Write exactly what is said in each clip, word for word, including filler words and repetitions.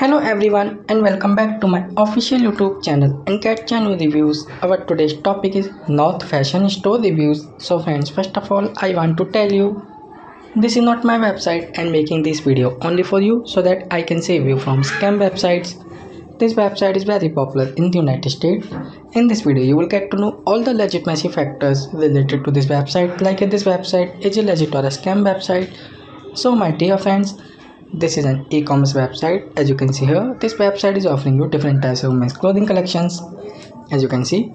Hello everyone and welcome back to my official YouTube channel and Get Genuine Reviews. Our today's topic is North Fashion Store reviews. So friends, first of all I want to tell you this is not my website and making this video only for you so that I can save you from scam websites. This website is very popular in the United States. In this video you will get to know all the legitimacy factors related to this website, like if this website is a legit or a scam website. So my dear friends, this is an e-commerce website. As you can see here, this website is offering you different types of women's clothing collections, as you can see.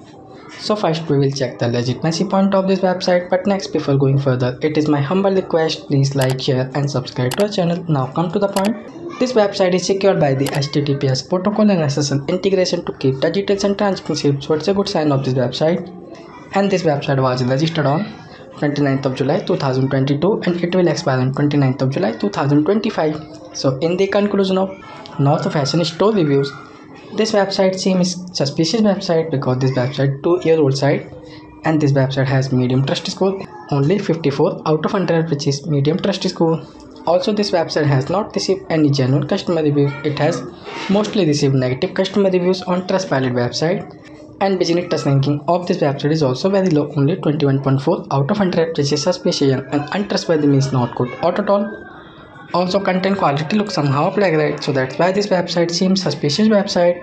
So first we will check the legitimacy point of this website, but next before going further, it is my humble request, please like, share and subscribe to our channel. Now come to the point. This website is secured by the H T T P S protocol and S S L integration to keep the details and transcripts. What's a good sign of this website? And this website was registered on twenty-ninth of July two thousand twenty-two and it will expire on twenty-ninth of July two thousand twenty-five. So in the conclusion of North Fashion Store reviews, this website seems suspicious website because this website two year old site and this website has medium trust score only fifty-four out of one hundred, which is medium trust score. Also this website has not received any genuine customer reviews. It has mostly received negative customer reviews on Trustpilot website. And business trust ranking of this website is also very low, only twenty-one point four out of one hundred, which is suspicious and untrustworthy, means not good or at all. Also content quality looks somehow plagiarized, so that's why this website seems suspicious website.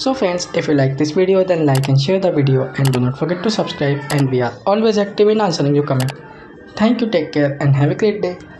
So friends, if you like this video then like and share the video and do not forget to subscribe, and we are always active in answering your comment. Thank you, take care and have a great day.